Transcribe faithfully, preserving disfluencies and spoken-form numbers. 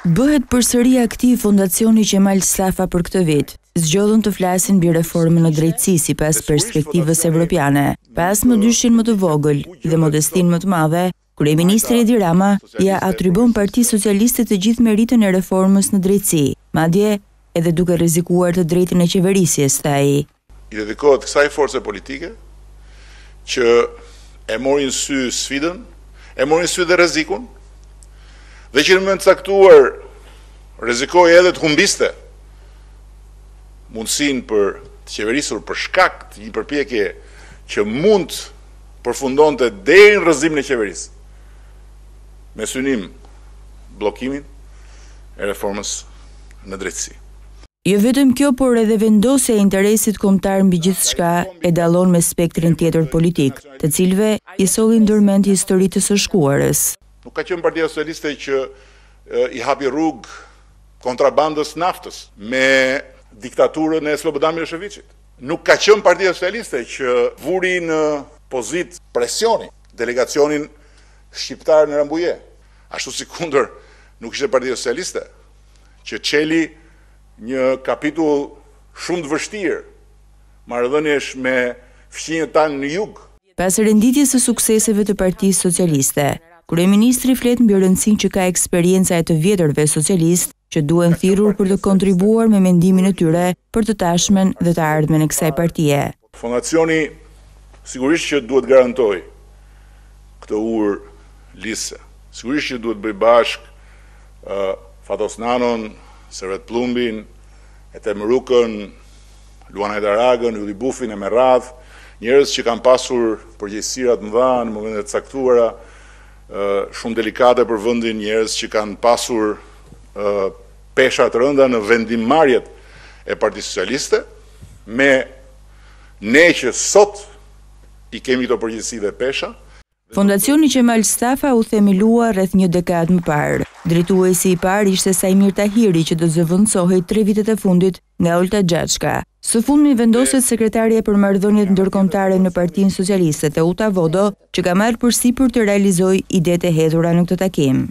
Bëhet përsëri aktiv Fondacioni Qemal Stafa për këtë vit. Zgjodhën të flasin mbi reformën në drejtësi sipas perspektivës evropiane. Pas më dyshin më të vogël dhe modestin më të madhe, kryeministri Edi Rama ja atribon Partisë Socialiste të gjithë meritën e reformës në drejtësi, madje edhe duke rrezikuar të drejtën e qeverisjes, tha ai. I dedikohet kësaj force politike që e mori në sy sfidën, e mori në sy dhe rrezikun, dhe që në moment caktuar rrezikoi edhe të humbiste mundësinë për të qeverisur për shkak të një përpjekje që mund përfundonte deri në rrëzimin e qeverisë, me synim bllokimin e reformës në drejtësi. Jo vetëm kjo, por edhe vendosja e interesit kombëtar mbi gjithçka e dallon me spektrin tjetër politik, të cilëve i sollin ndërmend historitë së shkuarës. Nuk ka qenë Partia Socialiste që i hapi rrugë kontrabandës naftës me diktaturën e Slobodan Milosheviçit. Nuk ka qenë Partia Socialiste që vuri në pozitë presioni delegacionin shqiptar në Rambuje. Ashtu sikundër nuk ishte Partia Socialiste që çeli një kapitull shumë të vështirë, marrëdhëniesh me fqinjët tanë në jug. Pas renditjes së sukseseve të Partisë Socialiste, kryeministri flet mbi rëndësinë që ka eksperienca e të vjetërve socialistë që duhen thirrur për të kontribuar me mendimin e tyre për të tashmen dhe të ardhmen e kësaj partie. Fondacioni sigurisht që duhet garantojë këtë ur lise. Sigurisht që duhet bëj bashk uh, Fatos Nanon, Sërët Plumbin, Ete Mërukën, Luana Daragën, Uli Buffin e me radhë, njerëz që kanë pasur përgjegjësira të mëdha në momente të caktuara, shumë delikate për vendin, njerëz që kanë pasur pesha të rënda në vendimmarrjet e Partisë Socialiste, me ne që sot i kemi këto përgjegjësi dhe pesha. Fondacioni Qemal Stafa u themelua rreth një dekadë më parë. Drejtuesi i parë ishte Saimir Tahiri, që do zëvendësohej tre vitet e fundit nga Ulta Gjachka. Së fundmi vendoset sekretarja për marrëdhëniet ndërkombëtare në Partinë Socialiste te Uta Vodo, që ka marrë përsipër të realizojë idetë e hedhura në këtë takim.